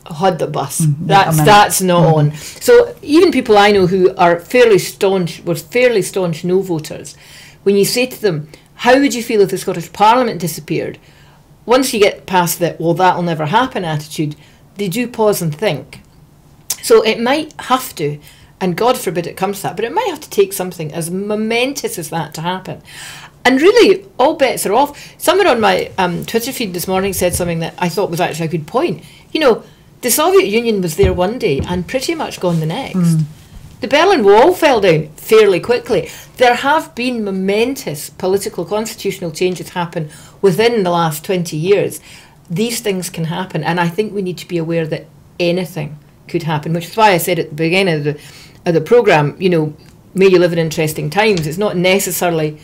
Hod the bus. Mm-hmm. That's that's not mm-hmm. on. So even people I know who are fairly staunch were fairly staunch no voters, when you say to them, how would you feel if the Scottish Parliament disappeared? Once you get past that, well, that'll never happen attitude, they do pause and think. So it might have to, and God forbid it comes to that, but it might have to take something as momentous as that to happen. And really, all bets are off. Someone on my um, Twitter feed this morning said something that I thought was actually a good point. You know, the Soviet Union was there one day and pretty much gone the next. Mm. The Berlin Wall fell down fairly quickly. There have been momentous political constitutional changes happen within the last twenty years. These things can happen, and I think we need to be aware that anything could happen, which is why I said at the beginning of the, of the programme, you know, may you live in interesting times. It's not necessarily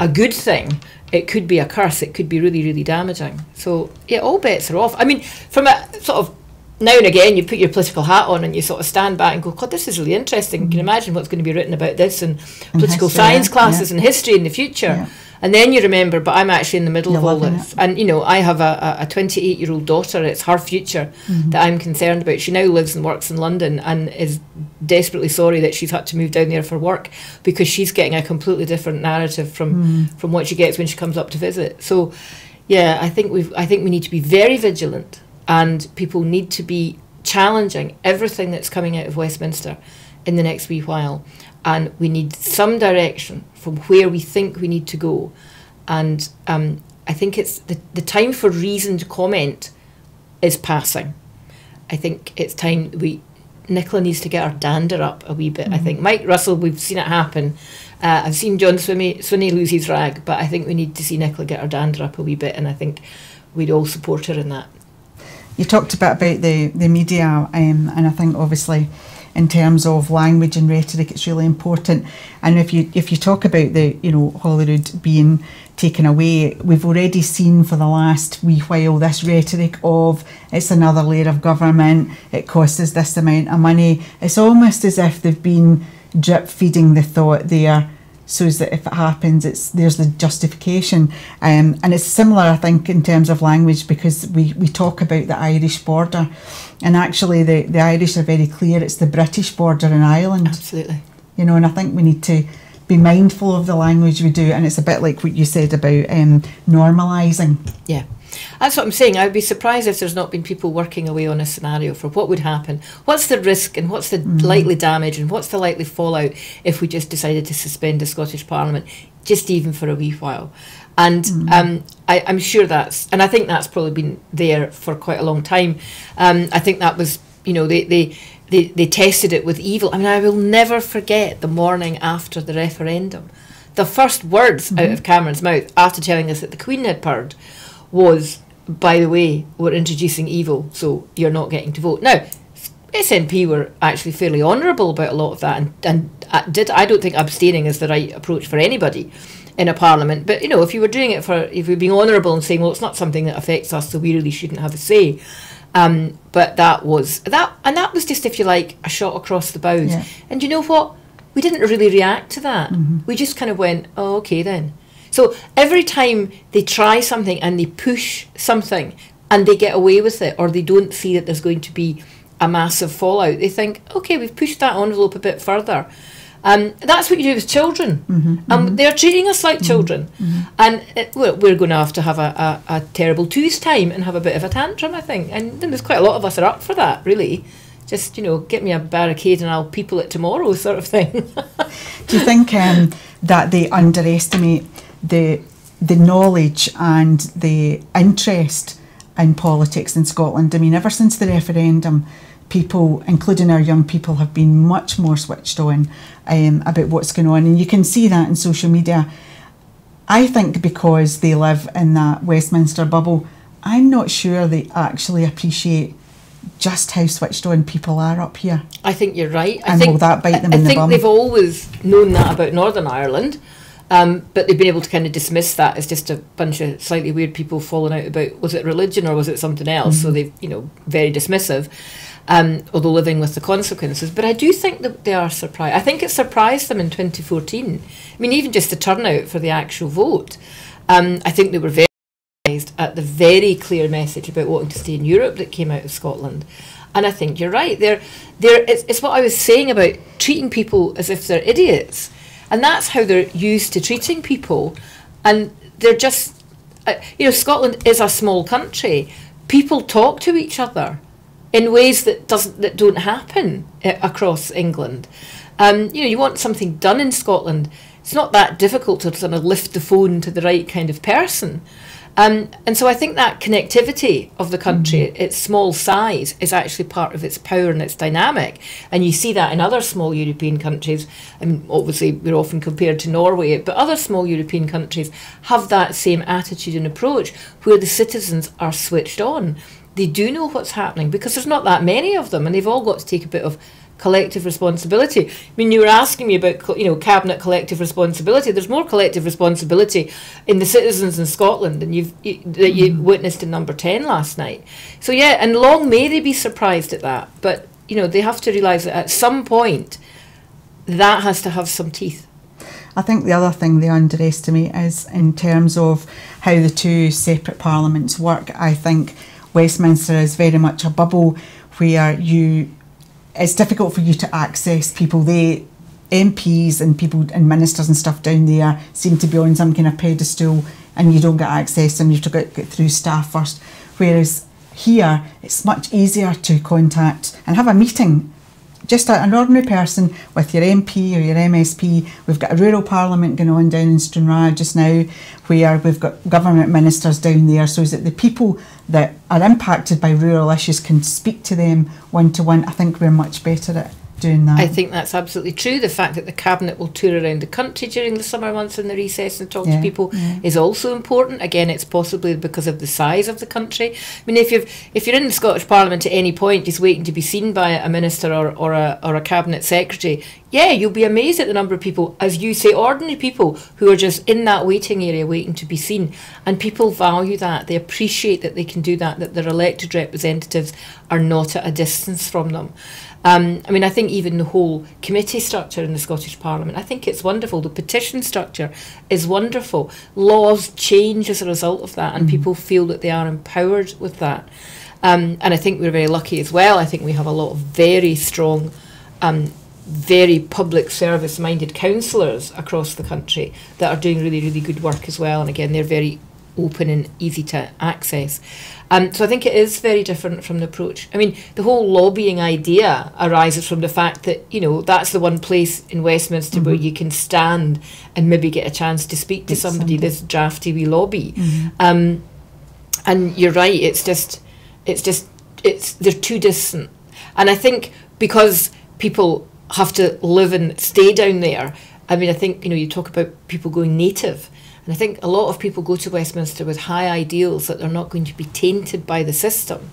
a good thing. It could be a curse. It could be really, really damaging. So, yeah, all bets are off. I mean, from a sort of now and again, you put your political hat on and you sort of stand back and go, God, this is really interesting. Mm-hmm. Can you imagine what's going to be written about this in political history, science yeah, classes yeah. and history in the future? Yeah. And then you remember, but I'm actually in the middle You're of all this. It. And, you know, I have a, a twenty-eight-year-old daughter. It's her future mm-hmm. that I'm concerned about. She now lives and works in London and is desperately sorry that she's had to move down there for work because she's getting a completely different narrative from, mm. from what she gets when she comes up to visit. So, yeah, I think we've, I think we need to be very vigilant. And people need to be challenging everything that's coming out of Westminster in the next wee while. And we need some direction from where we think we need to go. And um, I think it's the, the time for reasoned comment is passing. I think it's time we... Nicola needs to get our dander up a wee bit, mm-hmm. I think. Mike Russell, we've seen it happen. Uh, I've seen John Swinney, Swinney lose his rag, but I think we need to see Nicola get our dander up a wee bit, and I think we'd all support her in that. You talked a bit about the, the media um, and I think obviously in terms of language and rhetoric it's really important. And if you if you talk about the, you know, Holyrood being taken away, we've already seen for the last wee while this rhetoric of it's another layer of government, it costs us this amount of money. It's almost as if they've been drip feeding the thought there so as that if it happens, it's there's the justification. Um, and it's similar, I think, in terms of language, because we, we talk about the Irish border. And actually, the, the Irish are very clear, it's the British border in Ireland. Absolutely. You know, and I think we need to be mindful of the language we do. And it's a bit like what you said about um, normalising. Yeah. That's what I'm saying. I'd be surprised if there's not been people working away on a scenario for what would happen, what's the risk and what's the mm. likely damage and what's the likely fallout if we just decided to suspend the Scottish Parliament, just even for a wee while. And mm. um, I, I'm sure that's, and I think that's probably been there for quite a long time. Um, I think that was, you know, they, they, they, they tested it with evil. I mean, I will never forget the morning after the referendum. The first words mm-hmm. out of Cameron's mouth after telling us that the Queen had purred was, by the way, we're introducing evil, so you're not getting to vote. Now, S N P were actually fairly honourable about a lot of that, and, and did, I don't think abstaining is the right approach for anybody in a parliament. But, you know, if you were doing it for, if you're being honourable and saying, well, it's not something that affects us, so we really shouldn't have a say. Um, but that was, that, and that was just, if you like, a shot across the bows. Yeah. And you know what? We didn't really react to that. Mm-hmm. We just kind of went, oh, okay then. So every time they try something and they push something and they get away with it, or they don't see that there's going to be a massive fallout, they think, okay, we've pushed that envelope a bit further. Um, that's what you do with children. Mm-hmm, and mm-hmm. they're treating us like mm-hmm, children. Mm-hmm. And it, we're, we're going to have to have a, a, a terrible twos time and have a bit of a tantrum, I think. And then there's quite a lot of us are up for that, really. Just, you know, get me a barricade and I'll people it tomorrow sort of thing. Do you think um, that they underestimate the the knowledge and the interest in politics in Scotland? I mean, ever since the referendum, people, including our young people, have been much more switched on um, about what's going on. And you can see that in social media. I think because they live in that Westminster bubble, I'm not sure they actually appreciate just how switched on people are up here. I think you're right. I and think, will that bite them I, I in the bum? I think they've always known that about Northern Ireland, um, but they've been able to kind of dismiss that as just a bunch of slightly weird people falling out about, was it religion or was it something else? Mm-hmm. So they've, you know, very dismissive, um, although living with the consequences. But I do think that they are surprised. I think it surprised them in twenty fourteen. I mean, even just the turnout for the actual vote. Um, I think they were very at the very clear message about wanting to stay in Europe that came out of Scotland. And I think you're right. They're, they're, it's, it's what I was saying about treating people as if they're idiots. And that's how they're used to treating people. And they're just, uh, you know, Scotland is a small country. People talk to each other in ways that, doesn't, that don't happen uh, across England. Um, you know, you want something done in Scotland. It's not that difficult to sort of lift the phone to the right kind of person. Um, and so I think that connectivity of the country, mm-hmm. its small size, is actually part of its power and its dynamic. And you see that in other small European countries. I mean, obviously, we're often compared to Norway, but other small European countries have that same attitude and approach where the citizens are switched on. They do know what's happening because there's not that many of them, and they've all got to take a bit of collective responsibility. I mean, you were asking me about, you know, cabinet collective responsibility. There's more collective responsibility in the citizens in Scotland than you've you, that you witnessed in Number ten last night. So yeah, and long may they be surprised at that. But you know, they have to realise that at some point, that has to have some teeth. I think the other thing they underestimate is in terms of how the two separate parliaments work. I think Westminster is very much a bubble where you. It's difficult for you to access people. They, M Ps and people and ministers and stuff down there seem to be on some kind of pedestal and you don't get access and you have to get, get through staff first. Whereas here, it's much easier to contact and have a meeting. Just a, an ordinary person with your M P or your M S P. We've got a rural parliament going on down in Stranraer just now where we've got government ministers down there, so is that the people that are impacted by rural issues can speak to them one-to-one. I think we're much better at doing that. I think that's absolutely true. The fact that the Cabinet will tour around the country during the summer months in the recess and talk yeah, to people yeah. is also important. Again, it's possibly because of the size of the country. I mean, if you've if you're in the Scottish Parliament at any point just waiting to be seen by a minister or, or, a, or a Cabinet Secretary, yeah, you'll be amazed at the number of people, as you say, ordinary people who are just in that waiting area waiting to be seen. And people value that. They appreciate that they can do that, that their elected representatives are not at a distance from them. Um, I mean, I think even the whole committee structure in the Scottish Parliament, I think it's wonderful. The petition structure is wonderful. Laws change as a result of that, and mm-hmm. people feel that they are empowered with that. Um, and I think we're very lucky as well. I think we have a lot of very strong, um, very public service-minded councillors across the country that are doing really, really good work as well. And again, they're very open and easy to access. Um, so I think it is very different from the approach. I mean, the whole lobbying idea arises from the fact that, you know, that's the one place in Westminster mm-hmm. where you can stand and maybe get a chance to speak to somebody, somebody, this drafty wee lobby. Mm-hmm. um, and you're right, it's just, it's just, it's, they're too distant. And I think because people have to live and stay down there, I mean, I think, you know, you talk about people going native. And I think a lot of people go to Westminster with high ideals that they're not going to be tainted by the system.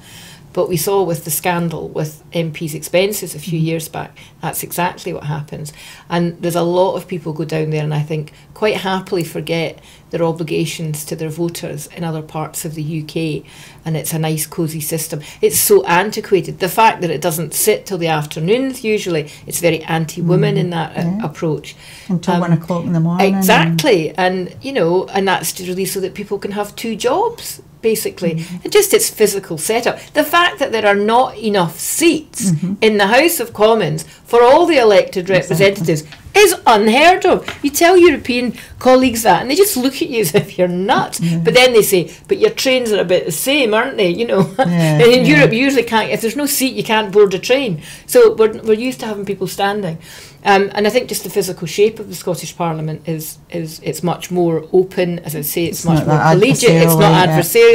But we saw with the scandal with M Ps' expenses a few mm-hmm. years back, that's exactly what happens. And there's a lot of people go down there and I think quite happily forget their obligations to their voters in other parts of the U K. And it's a nice, cosy system. It's so antiquated. The fact that it doesn't sit till the afternoons usually, it's very anti-women mm-hmm. in that yeah. approach. Until um, one o'clock in the morning. Exactly. And, and, you know, and that's really so that people can have two jobs. Basically, mm-hmm. and just its physical setup. The fact that there are not enough seats mm-hmm. in the House of Commons for all the elected representatives exactly. is unheard of. You tell European colleagues that, and they just look at you as if you're nuts. Mm-hmm. But then they say, "But your trains are about the same, aren't they?" You know, yeah, and in yeah. Europe, you usually can't. If there's no seat, you can't board a train. So we're we're used to having people standing, um, and I think just the physical shape of the Scottish Parliament is is it's much more open. As I say, it's, it's much more collegiate. It's not yeah. adversarial.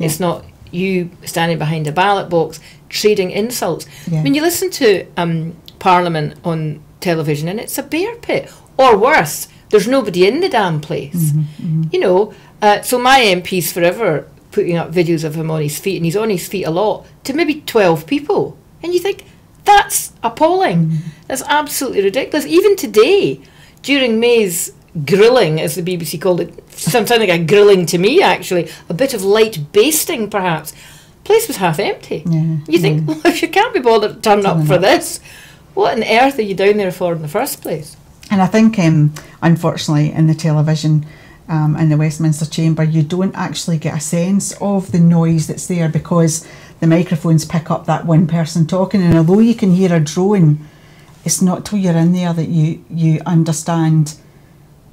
It's not you standing behind a ballot box trading insults. Yeah. I mean, you listen to um, Parliament on television and it's a bear pit. Or worse, there's nobody in the damn place. Mm-hmm, mm-hmm. You know, uh, so my M P's forever putting up videos of him on his feet, and he's on his feet a lot, to maybe twelve people. And you think, that's appalling. Mm-hmm. That's absolutely ridiculous. Even today, during May's grilling, as the B B C called it, sounds like a grilling to me actually, a bit of light basting perhaps, place was half empty. Yeah, you think, yeah. well, if you can't be bothered to turn up for this, what on earth are you down there for in the first place? And I think, um, unfortunately, in the television um, in the Westminster Chamber, you don't actually get a sense of the noise that's there because the microphones pick up that one person talking, and although you can hear a drone, it's not till you're in there that you, you understand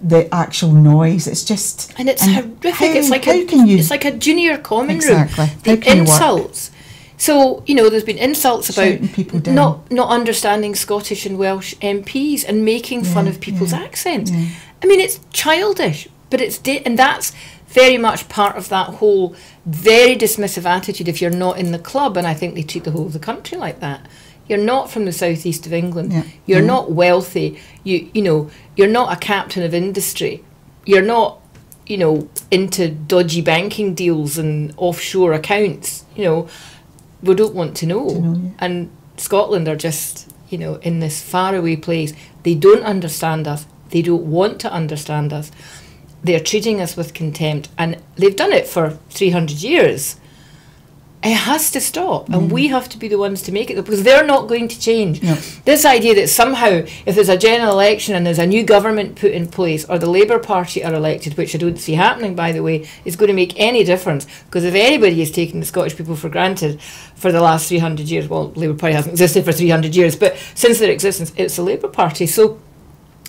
the actual noise. It's just, and it's and horrific. How, it's like how a, can you? It's like a junior common exactly. room. Exactly. The insults. So you know, there's been insults shouting about people down. not not understanding Scottish and Welsh M Ps and making yeah, fun of people's yeah, accents. Yeah. I mean, it's childish, but it's da and that's very much part of that whole very dismissive attitude. If you're not in the club, and I think they treat the whole of the country like that. You're not from the southeast of England. Yeah. You're yeah. not wealthy. You you know, you're not a captain of industry. You're not, you know, into dodgy banking deals and offshore accounts. You know, we don't want to know. To know yeah. And Scotland are just, you know, in this faraway place. They don't understand us. They don't want to understand us. They're treating us with contempt, and they've done it for three hundred years. It has to stop, and mm. we have to be the ones to make it, because they're not going to change. Yep. This idea that somehow if there's a general election and there's a new government put in place, or the Labour Party are elected, which I don't see happening, by the way, is going to make any difference, because if anybody has taken the Scottish people for granted for the last three hundred years, well, the Labour Party hasn't existed for three hundred years, but since their existence, it's the Labour Party. So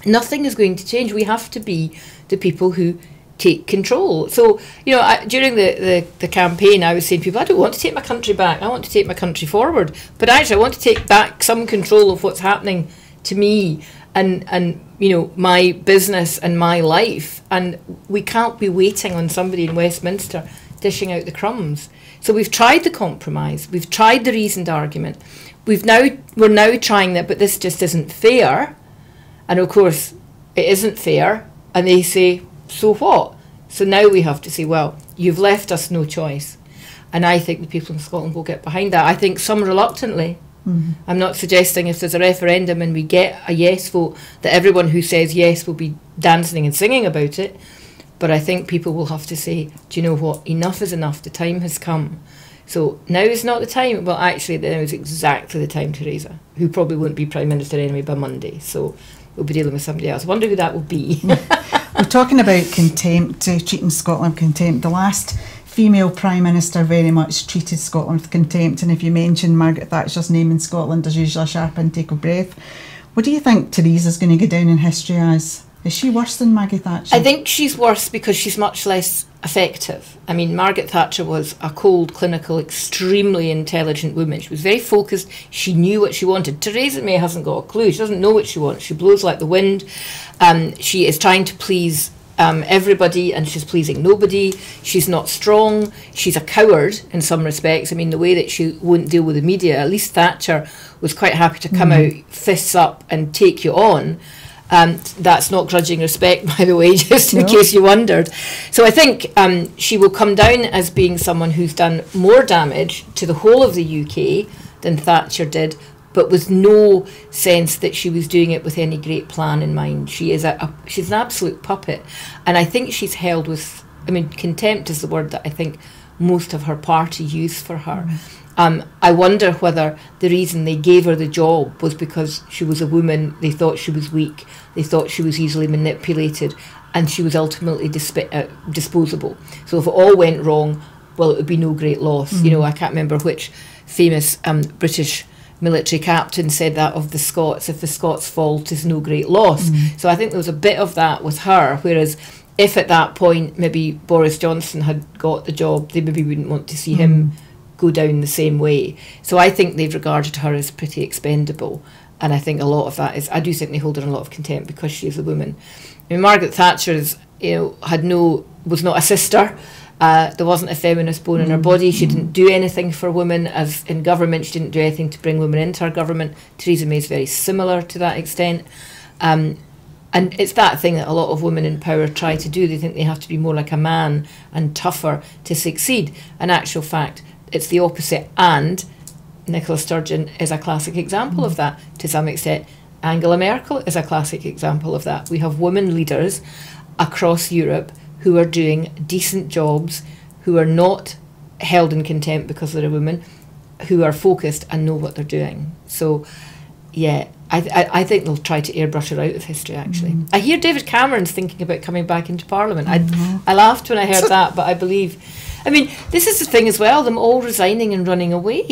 nothing is going to change. We have to be the people who take control. So, you know, I, during the, the, the campaign, I was saying to people, I don't want to take my country back. I want to take my country forward. But actually, I want to take back some control of what's happening to me and, and you know, my business and my life. And we can't be waiting on somebody in Westminster dishing out the crumbs. So we've tried the compromise. We've tried the reasoned argument. We've now, we're now trying that, but this just isn't fair. And, of course, it isn't fair. And they say, so what? So now we have to say, well, you've left us no choice. And I think the people in Scotland will get behind that. I think some reluctantly. Mm-hmm. I'm not suggesting if there's a referendum and we get a yes vote that everyone who says yes will be dancing and singing about it. But I think people will have to say, do you know what? Enough is enough. The time has come. So now is not the time. Well, actually, now is exactly the time, Theresa, who probably won't be Prime Minister anyway by Monday. So we'll be dealing with somebody else. I wonder who that will be. We're talking about contempt, uh, treating Scotland with contempt. The last female Prime Minister very much treated Scotland with contempt, and if you mention Margaret Thatcher's name in Scotland, there's usually a sharp intake of breath. What do you think Theresa's going to go down in history as? Is she worse than Maggie Thatcher? I think she's worse because she's much less effective. I mean, Margaret Thatcher was a cold, clinical, extremely intelligent woman. She was very focused. She knew what she wanted. Theresa May hasn't got a clue. She doesn't know what she wants. She blows like the wind. Um, she is trying to please um, everybody, and she's pleasing nobody. She's not strong. She's a coward in some respects. I mean, the way that she won't deal with the media, at least Thatcher was quite happy to come mm-hmm. out, fists up, and take you on. Um, that's not grudging respect, by the way, just in no. case you wondered. So I think um, she will come down as being someone who's done more damage to the whole of the U K than Thatcher did, but with no sense that she was doing it with any great plan in mind. She is a, a she's an absolute puppet, and I think she's held with, I mean, contempt is the word that I think most of her party use for her. Mm. Um, I wonder whether the reason they gave her the job was because she was a woman. They thought she was weak. They thought she was easily manipulated, and she was ultimately disp- uh, disposable. So if it all went wrong, well, it would be no great loss. Mm-hmm. You know, I can't remember which famous um, British military captain said that of the Scots. If the Scots fall, 'tis no great loss. Mm-hmm. So I think there was a bit of that with her, whereas if at that point maybe Boris Johnson had got the job, they maybe wouldn't want to see mm-hmm. him go down the same way. So I think they've regarded her as pretty expendable, and I think a lot of that is, I do think they hold her in a lot of contempt because she is a woman. I mean, Margaret Thatcher is, you know, had no, was not a sister. Uh, there wasn't a feminist bone in her body. She didn't do anything for women as in government. She didn't do anything to bring women into her government. Theresa May is very similar to that extent. Um, And it's that thing that a lot of women in power try to do. They think they have to be more like a man and tougher to succeed. In actual fact, it's the opposite. And Nicola Sturgeon is a classic example mm. of that to some extent. Angela Merkel is a classic example of that. We have women leaders across Europe who are doing decent jobs, who are not held in contempt because they're a woman, who are focused and know what they're doing. So, yeah. I, th I think they'll try to airbrush her out of history, actually. Mm. I hear David Cameron's thinking about coming back into Parliament. I, mm. I laughed when I heard that, but I believe... I mean, this is the thing as well, them all resigning and running away.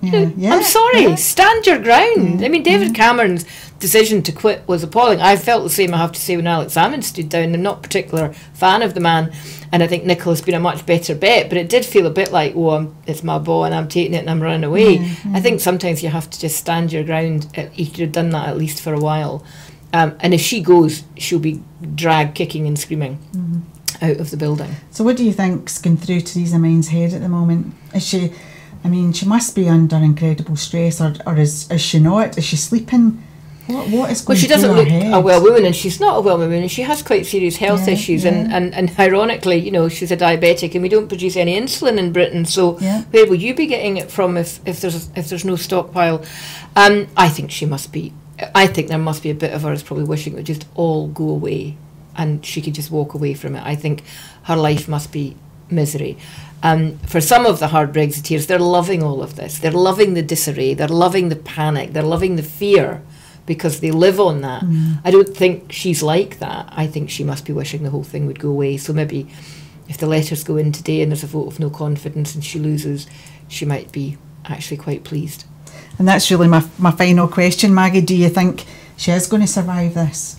Yeah. You know, yeah. I'm sorry, yeah. stand your ground. Yeah. I mean, David yeah. Cameron's decision to quit was appalling. I felt the same, I have to say, when Alex Salmond stood down. I'm not a particular fan of the man, and I think Nicola's been a much better bet, but it did feel a bit like, oh, I'm, it's my ball and I'm taking it and I'm running away. Mm-hmm. I think sometimes you have to just stand your ground. You could have done that at least for a while. Um, and if she goes, she'll be drag kicking and screaming mm-hmm. out of the building. So what do you think's going through Theresa May's head at the moment? Is she... I mean, she must be under incredible stress, or, or is, is she not? Is she sleeping? What, what is going on? Well, she doesn't look head? a well woman, and she's not a well woman, and she has quite serious health yeah, issues. Yeah. And, and, and ironically, you know, she's a diabetic, and we don't produce any insulin in Britain. So yeah. where will you be getting it from if, if there's if there's no stockpile? Um, I think she must be. I think there must be a bit of her is probably wishing it would just all go away, and she could just walk away from it. I think her life must be misery. Um, for some of the hard Brexiteers, they're loving all of this. They're loving the disarray. They're loving the panic. They're loving the fear because they live on that. Mm. I don't think she's like that. I think she must be wishing the whole thing would go away. So maybe if the letters go in today and there's a vote of no confidence and she loses, she might be actually quite pleased. And that's really my, my final question, Maggie. Do you think she is going to survive this?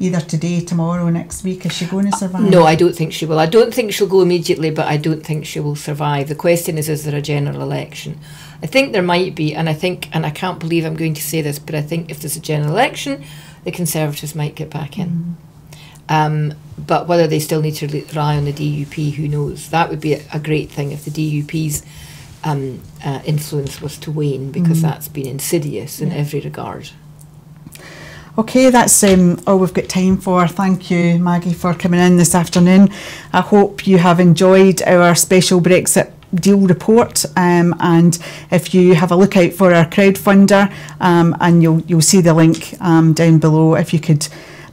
Either today, tomorrow, next week, is she going to survive? No, I don't think she will. I don't think she'll go immediately, but I don't think she will survive. The question is, is there a general election? I think there might be, and I think, and I can't believe I'm going to say this, but I think if there's a general election, the Conservatives might get back in. Mm. Um, but whether they still need to rely on the D U P, who knows? That would be a, a great thing if the D U P's um, uh, influence was to wane, because mm. that's been insidious yeah. in every regard. Okay, that's um, all we've got time for. Thank you, Maggie, for coming in this afternoon. I hope you have enjoyed our special Brexit deal report, um, and if you have a look out for our crowdfunder, um, and you'll you'll see the link um, down below. If you could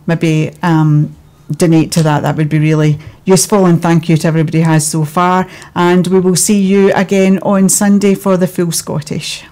maybe um, donate to that, that would be really useful, and thank you to everybody who has so far. And we will see you again on Sunday for the Full Scottish.